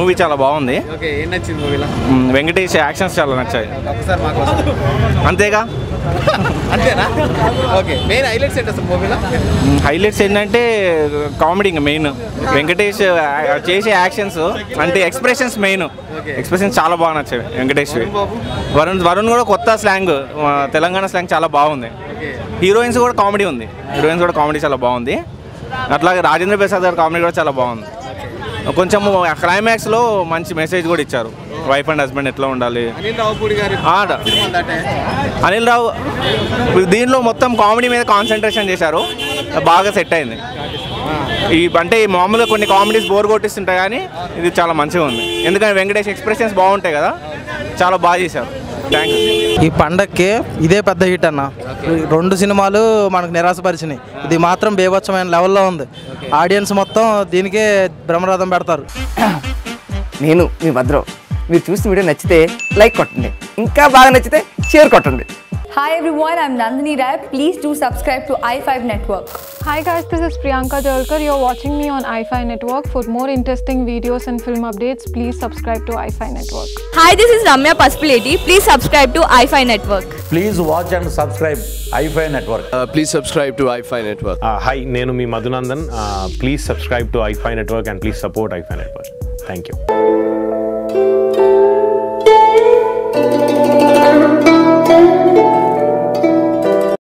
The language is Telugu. మూవీ చాలా బాగుంది. ఓకే, ఏం నచ్చింది మూవీలో? వెంకటేష్ యాక్షన్స్ చాలా నచ్చాయి. ఒకసారి మా కోసం అంతేగా? అంతేనా? ఓకే, మెయిన్ హైలైట్స్ ఏంటి అసలు మూవీలో? హైలైట్స్ ఏంటంటే కామెడీ మెయిన్, వెంకటేష్ చేసే యాక్షన్స్ అంటే ఎక్స్ప్రెషన్స్ మెయిన్, ఎక్స్ప్రెషన్స్ చాలా బాగా నచ్చాయి వెంకటేష్. వరుణ్ కూడా కొత్త స్లాంగ్, తెలంగాణ స్లాంగ్ చాలా బాగుంది. హీరోయిన్స్ కూడా కామెడీ ఉంది, హీరోయిన్స్ కూడా కామెడీ చాలా బాగుంది. అట్లాగే రాజేంద్ర ప్రసాద్ గారి కామెడీ కూడా చాలా బాగుంది. కొంచెం క్లైమాక్స్లో మంచి మెసేజ్ కూడా ఇచ్చారు, వైఫ్ అండ్ హస్బెండ్ ఎట్లా ఉండాలి. అనిల్ రావు దీనిలో మొత్తం కామెడీ మీద కాన్సన్ట్రేషన్ చేశారు, బాగా సెట్ అయింది. ఈ అంటే మామూలుగా కొన్ని కామెడీస్ బోర్ కొట్టిస్తుంటాయి, కానీ ఇది చాలా మంచిగా ఉంది. ఎందుకంటే వెంకటేష్ ఎక్స్ప్రెషన్స్ బాగుంటాయి కదా, చాలా బాగా చేశారు. ఈ పండక్కి ఇదే పెద్ద హిట్ అన్న. రెండు సినిమాలు మనకు నిరాశపరిచినాయి, ఇది మాత్రం బేభత్సమైన లెవెల్లో ఉంది. ఆడియన్స్ మొత్తం దీనికే బ్రహ్మరథం పెడతారు. నేను మీ భద్రం. మీరు చూసిన వీడియో నచ్చితే లైక్ కొట్టండి, ఇంకా బాగా నచ్చితే షేర్ కొట్టండి. Hi everyone, I'm Nenumi Madunandan. Please do subscribe to iFi Network. Hi guys, this is Priyanka Jalkar. You're watching me on iFi Network. For more interesting videos and film updates, please subscribe to iFi Network. Hi, this is Ramya Paspaleti. Please subscribe to iFi Network. Please watch and subscribe iFi Network. Please subscribe to iFi Network. Hi, Nenumi Madunandan. Please subscribe to iFi Network and please support iFi Network. Thank you.